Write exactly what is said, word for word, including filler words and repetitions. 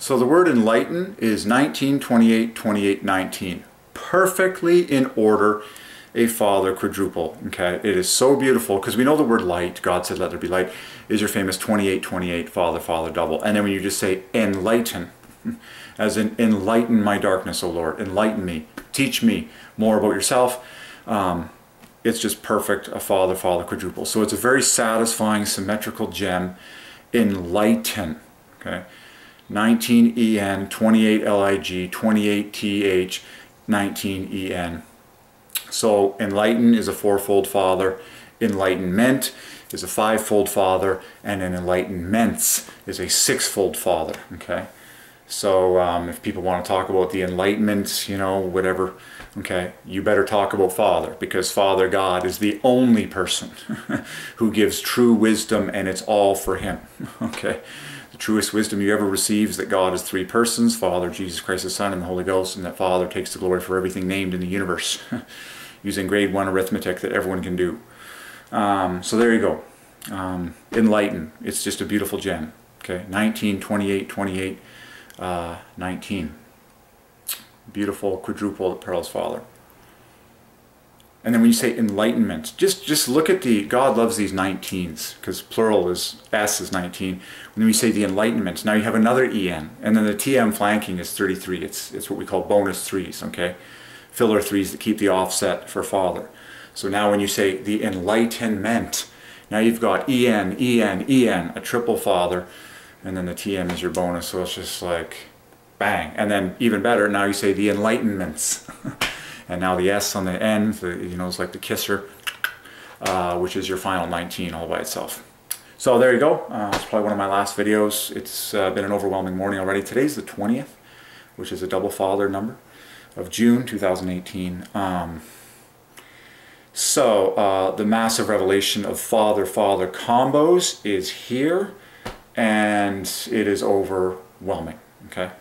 So the word enlighten is nineteen, twenty-eight, twenty-eight, nineteen. Perfectly in order, a father quadruple. Okay, it is so beautiful because we know the word light, God said let there be light, is your famous twenty-eight, twenty-eight, father, father, double. And then when you just say enlighten, as in enlighten my darkness, O Lord, enlighten me, teach me more about yourself. Um, it's just perfect, a father, father, quadruple. So it's a very satisfying, symmetrical gem, enlighten, okay? nineteen E N, twenty-eight L I G, twenty-eight T H, nineteen E N. So enlighten is a fourfold father, enlightenment is a fivefold father, and an enlightenments is a sixfold father, okay? So um, if people want to talk about the enlightenment, you know, whatever, okay, you better talk about Father, because Father God is the only person who gives true wisdom, and it's all for him, okay? The truest wisdom you ever receive is that God is three persons, Father, Jesus Christ, the Son, and the Holy Ghost, and that Father takes the glory for everything named in the universe, using grade one arithmetic that everyone can do. Um, so there you go. Um, enlighten. It's just a beautiful gem, okay? nineteen, twenty-eight, twenty-eight. Uh, nineteen. Beautiful quadruple that Pearl's father. And then when you say enlightenment, just just look at the, God loves these nineteens, because plural is, S is nineteen. And then we say the enlightenment, now you have another E N, and then the T M flanking is thirty-three. It's, it's what we call bonus threes, okay? Filler threes that keep the offset for father. So now when you say the enlightenment, now you've got E N, E N, E N, a triple father, and then the T M is your bonus, so it's just like, bang. And then even better, now you say the enlightenments. And now the S on the end, the, you know, it's like the kisser, uh, which is your final nineteen all by itself. So there you go. Uh, it's probably one of my last videos. It's uh, been an overwhelming morning already. Today's the twentieth, which is a double father number of June two thousand eighteen. Um, so uh, the massive revelation of father-father combos is here. And it is overwhelming, okay?